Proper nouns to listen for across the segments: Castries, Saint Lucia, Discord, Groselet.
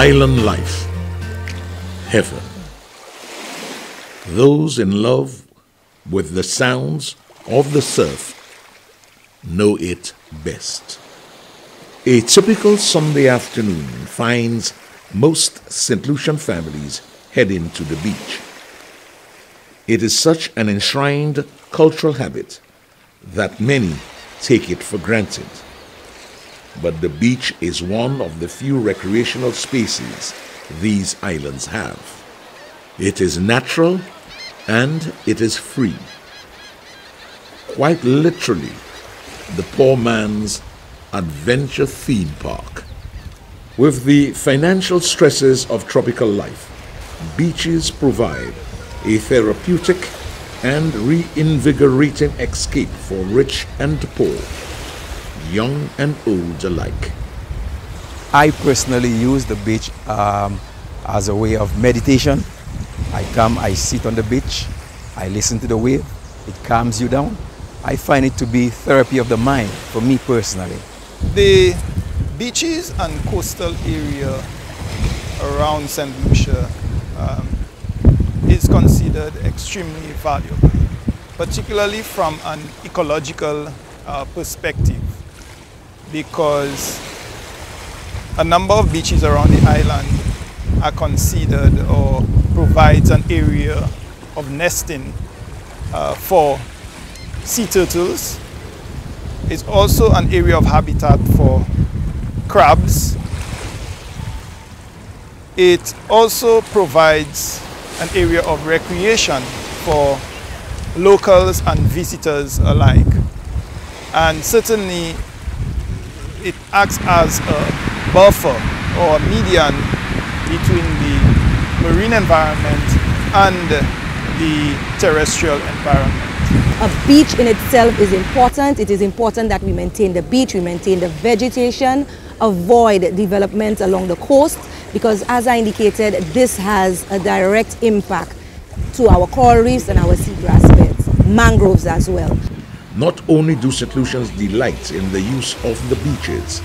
island life, heaven. Those in love with the sounds of the surf know it best. A typical Sunday afternoon finds most St. Lucian families heading to the beach. It is such an enshrined cultural habit that many take it for granted. But the beach is one of the few recreational spaces these islands have. It is natural and it is free. Quite literally, the poor man's adventure theme park. With the financial stresses of tropical life, beaches provide a therapeutic and reinvigorating escape for rich and poor, young and old alike. I personally use the beach as a way of meditation. I come, I sit on the beach, I listen to the wave, it calms you down. I find it to be therapy of the mind for me personally. The beaches and coastal area around Saint Lucia is considered extremely valuable, particularly from an ecological perspective, because a number of beaches around the island are considered or provides an area of nesting for sea turtles. It's also an area of habitat for crabs. It also provides an area of recreation for locals and visitors alike. And certainly it acts as a buffer or a median between the marine environment and the terrestrial environment. A beach in itself is important. It is important that we maintain the beach, we maintain the vegetation, avoid development along the coast, because as I indicated, this has a direct impact to our coral reefs and our seagrass beds, mangroves as well. Not only do St. Lucians delight in the use of the beaches,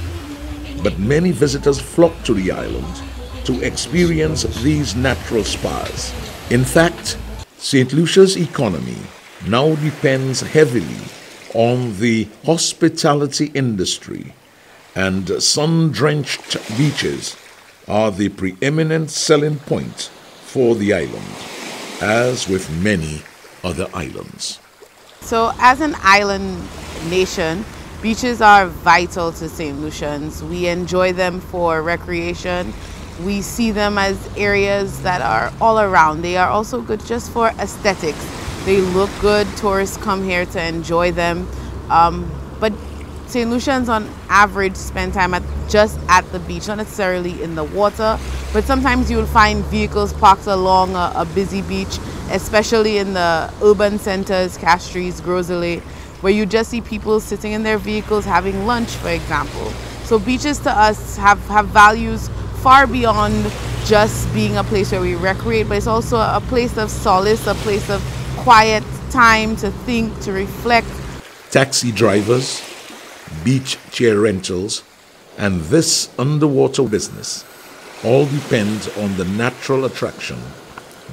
but many visitors flock to the island to experience these natural spas. In fact, St. Lucia's economy now depends heavily on the hospitality industry, and sun-drenched beaches are the preeminent selling point for the island, as with many other islands. So as an island nation, beaches are vital to St. Lucians. We enjoy them for recreation. We see them as areas that are all around. They are also good just for aesthetics. They look good, tourists come here to enjoy them. But St. Lucians on average spend time just at the beach, not necessarily in the water, but sometimes you'll find vehicles parked along a busy beach, especially in the urban centers, Castries, Groselet, where you just see people sitting in their vehicles having lunch, for example. So beaches to us have values far beyond just being a place where we recreate, but it's also a place of solace, a place of quiet time to think, to reflect. Taxi drivers, beach chair rentals, and this underwater business all depend on the natural attraction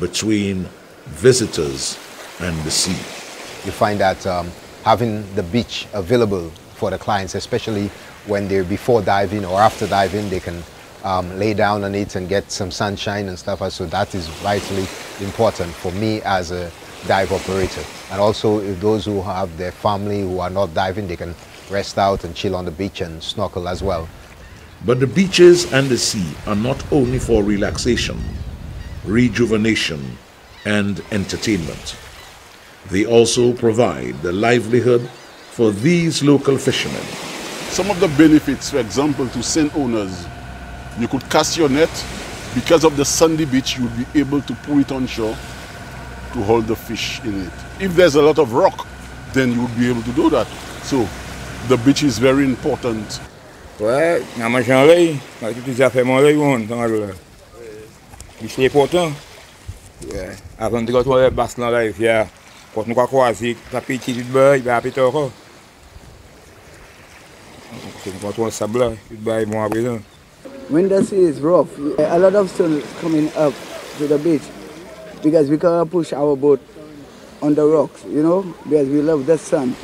between visitors and the sea. You find that having the beach available for the clients, especially when they're before diving or after diving, they can lay down on it and get some sunshine and stuff. So that is vitally important for me as a dive operator. And also if those who have their family who are not diving, they can rest out and chill on the beach and snorkel as well. But the beaches and the sea are not only for relaxation, rejuvenation, and entertainment. They also provide the livelihood for these local fishermen. Some of the benefits, for example, to Saint owners, you could cast your net. Because of the sandy beach, you'll be able to pull it on shore to hold the fish in it. If there's a lot of rock, then you would be able to do that. So the beach is very important. Well, I'm a journalist. I do this affair more than one. It's important. Yeah, I've only got one bass in life. Yeah, but no quasi. Tapi cheated by Apitoko. I've got one sabla. Goodbye, more prison. When the sea is rough, a lot of sun is coming up to the beach because we can't push our boat on the rocks, you know, because we love the sun.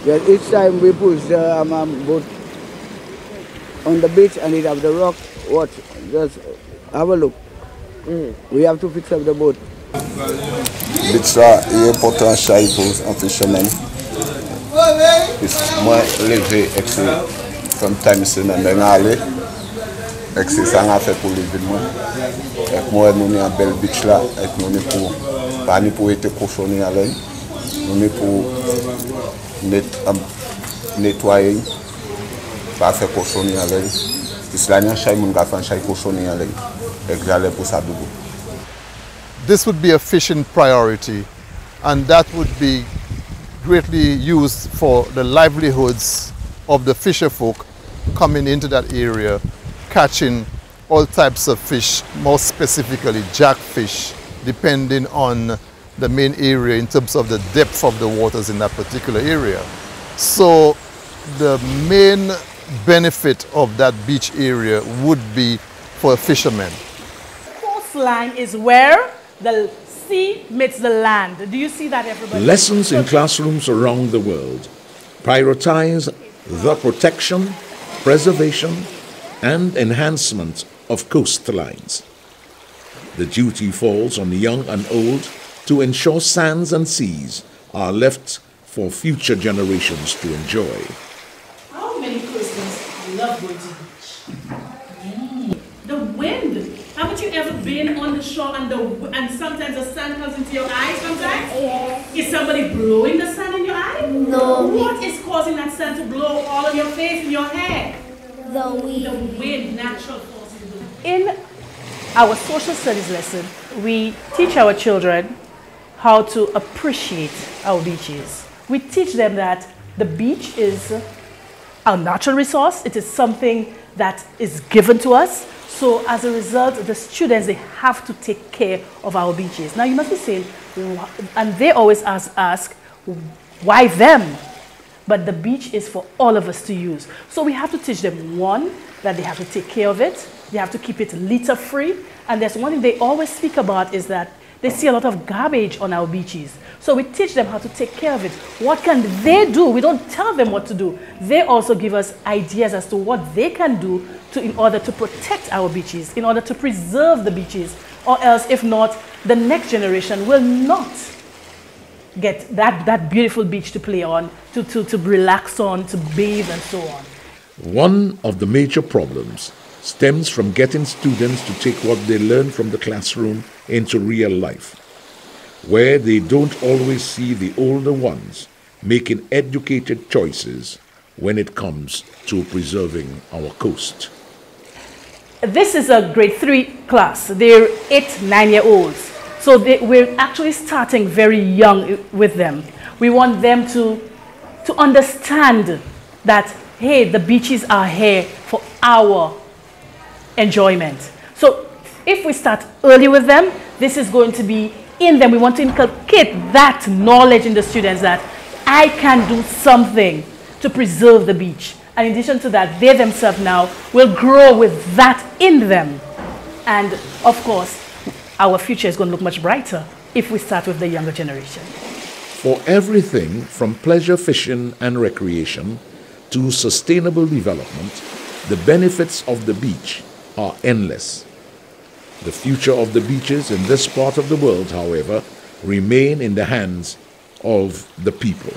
Because each time we push the boat on the beach and it have the rock, watch, just have a look. We have to fix up the boat. Beachside, important shelters and fishermen. It's more levé, excellent. Sometimes in the Bengali, excellent à faire pour lever moi. Et moi, nous sommes à belle beach là, et nous sommes pour, pas ni pour être cochonné à l'œil, nous sommes pour nettoyer, pas faire cochonné à l'œil. This would be a fishing priority, and that would be greatly used for the livelihoods of the fisherfolk coming into that area, catching all types of fish, more specifically jackfish, depending on the main area in terms of the depth of the waters in that particular area. So the main benefit of that beach area would be for a fisherman. Coastline is where the sea meets the land. Do you see that, everybody? Lessons in classrooms around the world prioritize the protection, preservation, and enhancement of coastlines. The duty falls on the young and old to ensure sands and seas are left for future generations to enjoy. Love going to the beach. The wind. Haven't you ever been on the shore and sometimes the sand comes into your eyes sometimes? Yes. Is somebody blowing the sand in your eye? No. What is causing that sand to blow all on your face and your hair? The wind. The wind, natural forces. In our social studies lesson, we teach our children how to appreciate our beaches. We teach them that the beach is a natural resource. It is something that is given to us. So as a result, the students, they have to take care of our beaches. Now you must be saying, and they always ask, why them? But the beach is for all of us to use. So we have to teach them, one, that they have to take care of it. They have to keep it litter free. And there's one thing they always speak about is that they see a lot of garbage on our beaches. So we teach them how to take care of it. What can they do? We don't tell them what to do. They also give us ideas as to what they can do in order to protect our beaches, in order to preserve the beaches, or else if not, the next generation will not get that beautiful beach to play on, to relax on, to bathe and so on. One of the major problems stems from getting students to take what they learn from the classroom into real life, where they don't always see the older ones making educated choices when it comes to preserving our coast. This is a grade 3 class. They're 8, 9-year-olds. So we're actually starting very young with them. We want them to understand that, hey, the beaches are here for our enjoyment. So if we start early with them, this is going to be in them. We want to inculcate that knowledge in the students that I can do something to preserve the beach. And in addition to that, they themselves now will grow with that in them. And of course, our future is going to look much brighter if we start with the younger generation. For everything from pleasure fishing and recreation to sustainable development, the benefits of the beach are endless. The future of the beaches in this part of the world, however, remain in the hands of the people.